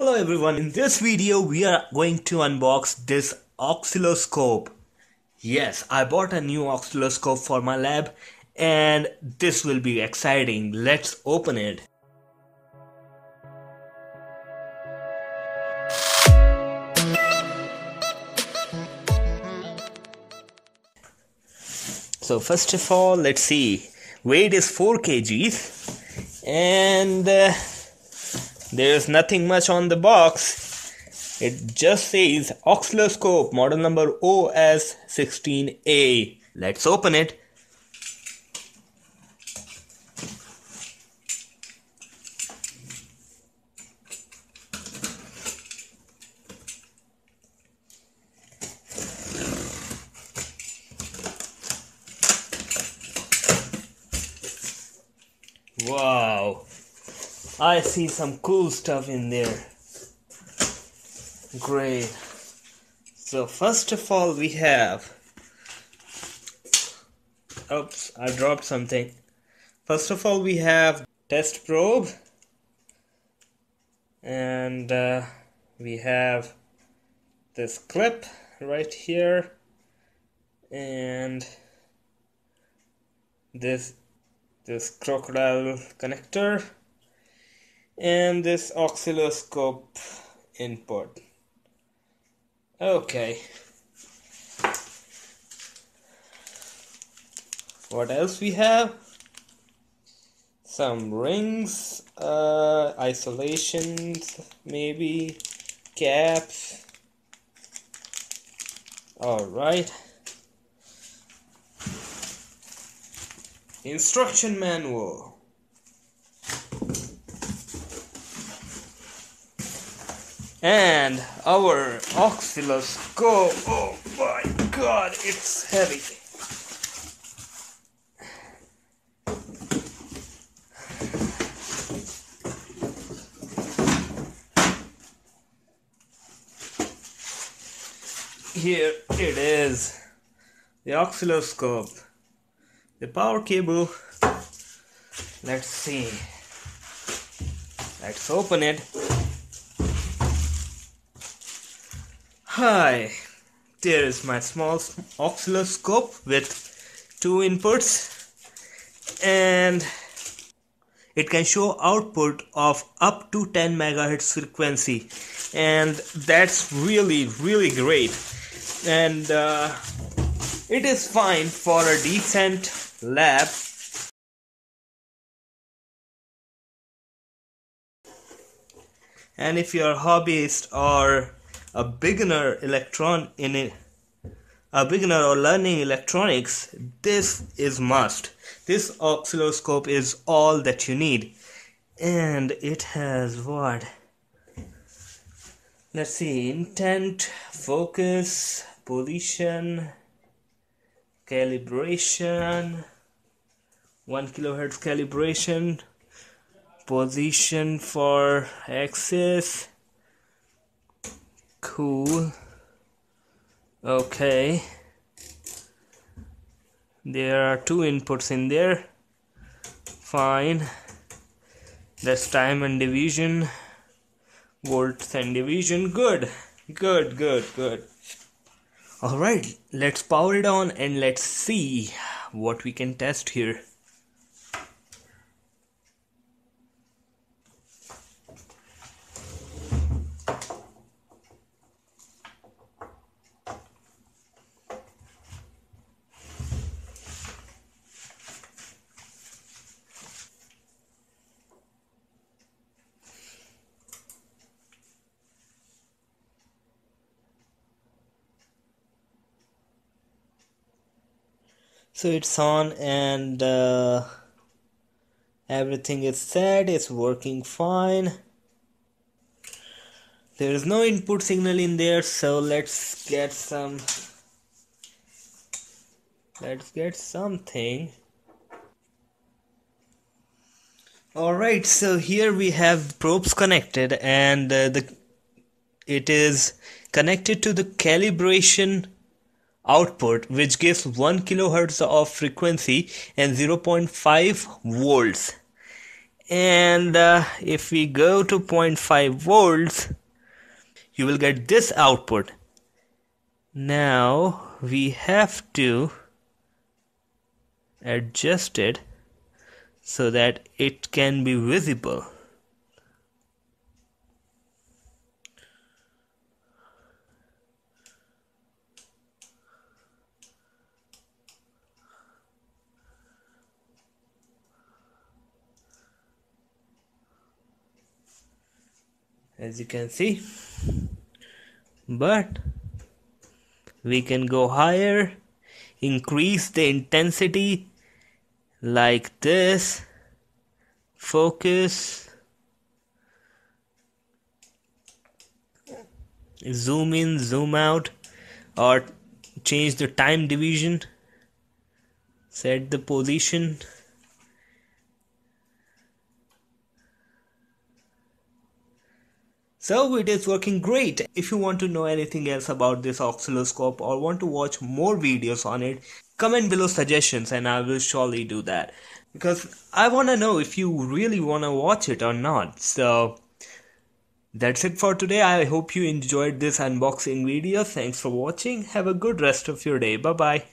Hello everyone, in this video we are going to unbox this oscilloscope. Yes, I bought a new oscilloscope for my lab and this will be exciting. Let's open it. So first of all, let's see, weight is 4 kgs and there is nothing much on the box. It just says oscilloscope, model number OS-16A. Let's open it. Wow. I see some cool stuff in there. Great. So first of all we have... Oops, I dropped something. First of all we have test probe. And we have this clip right here. And this crocodile connector. And this oscilloscope input. Okay. What else we have? Some rings, isolations, maybe caps. Alright. Instruction manual. And our oscilloscope, oh my god, it's heavy. Here it is, the oscilloscope, the power cable. Let's see, let's open it. Hi, there is my small oscilloscope with two inputs and it can show output of up to 10 MHz frequency, and that's really great, and it is fine for a decent lab. And if you're a hobbyist or a beginner or learning electronics, this is must. This oscilloscope is all that you need. And it has what? Let's see, intent, focus, position, calibration, 1 kHz calibration, position for axis. Cool. Okay, there are two inputs in there. Fine. That's time and division, volts and division. Good. Alright, let's power it on and let's see what we can test here. So it's on and everything is set, it's working fine. There is no input signal in there, so let's get something. Alright, so here we have probes connected and it is connected to the calibration output, which gives 1 kHz of frequency and 0.5 volts, and if we go to 0.5 volts, you will get this output. Now we have to adjust it so that it can be visible. As you can see, but we can go higher, increase the intensity like this, focus, zoom in, zoom out, or change the time division, set the position. So it is working great. If you want to know anything else about this oscilloscope or want to watch more videos on it, comment below suggestions and I will surely do that, because I want to know if you really want to watch it or not. So that's it for today. I hope you enjoyed this unboxing video. Thanks for watching. Have a good rest of your day. Bye bye.